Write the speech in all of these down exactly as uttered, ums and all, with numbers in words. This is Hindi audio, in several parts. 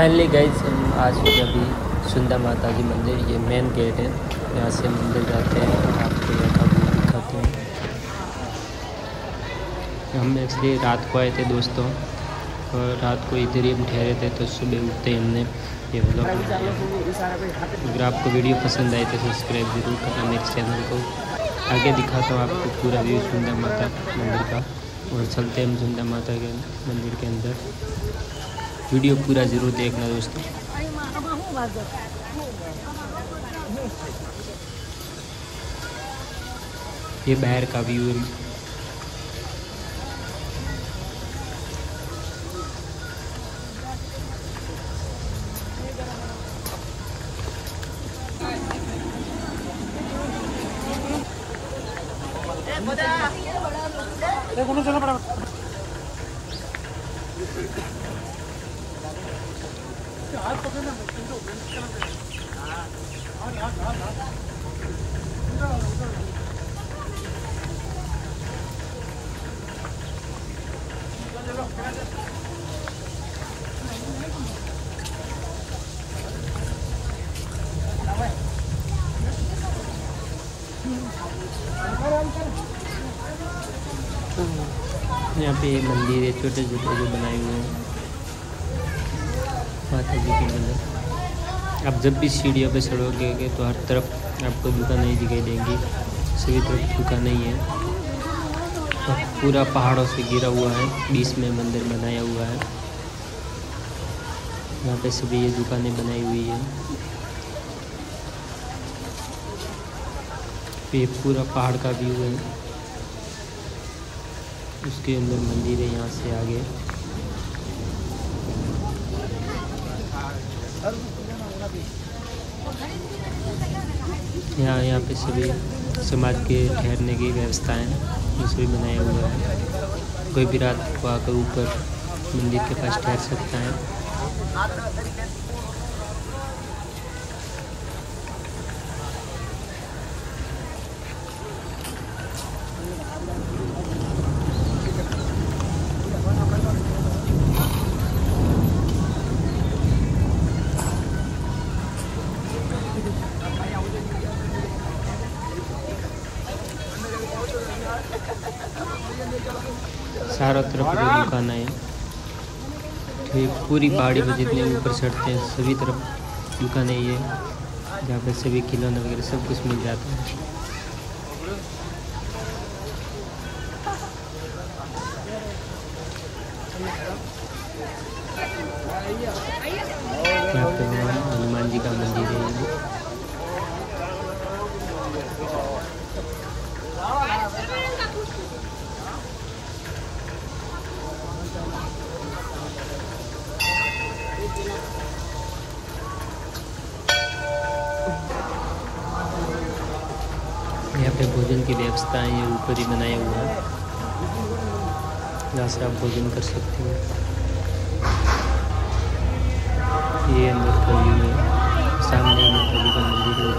फाइनली गाइस हम आज अभी सुंदर माता जी मंदिर, ये मेन गेट है, यहाँ से मंदिर जाते हैं और आपको यहाँ का दिखाते हैं। हम एक्चुअली रात को आए थे दोस्तों और रात को इधर ही हम ठहरे थे, तो सुबह उठते ही हमने ये व्लॉग बनाया। अगर आपको वीडियो पसंद आए तो सब्सक्राइब जरूर करना नेक्स्ट चैनल को। आगे दिखाता हूँ आपको पूरा व्यू सुंदर माता मंदिर का और चलते हम सुंदर माता के मंदिर के अंदर। वीडियो पूरा ज़रूर देखना दोस्तों। ये बाहर का व्यू है। यहाँ पे मंदिर है, छोटे छोटे जो बनाए हुए हैं माता जी के मंदिर। आप जब भी सीढ़ियों पे चढ़ोगे तो हर तरफ आपको दुकानें दिखाई देंगी, सभी तरफ दुकानें ही हैं। तो पूरा पहाड़ों से घिरा हुआ है, बीच में मंदिर बनाया हुआ है। यहाँ पे सभी ये दुकानें बनाई हुई हैं। ये पूरा पहाड़ का व्यू है, उसके अंदर मंदिर है। यहाँ से आगे यहाँ यहाँ पे सभी समाज के ठहरने की व्यवस्थाएं ये सभी बनाया हुआ है। कोई भी रात को आकर ऊपर मंदिर के पास ठहर सकता है। चारों तरफ जो दुकान है, ठीक पूरी पहाड़ी पर जितने ऊपर चढ़ते हैं सभी तरफ दुकान है ये, जहाँ पर सभी खिलौने वगैरह सब कुछ मिल जाता है। यहाँ पे हनुमान जी का मंदिर है। यहाँ पे भोजन की व्यवस्था ये ऊपर ही बनाया हुआ है, जहाँ से आप भोजन कर सकते हो। ये अंदर का व्यू है, सामने मंदिर का मंदिर है।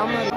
Gracias.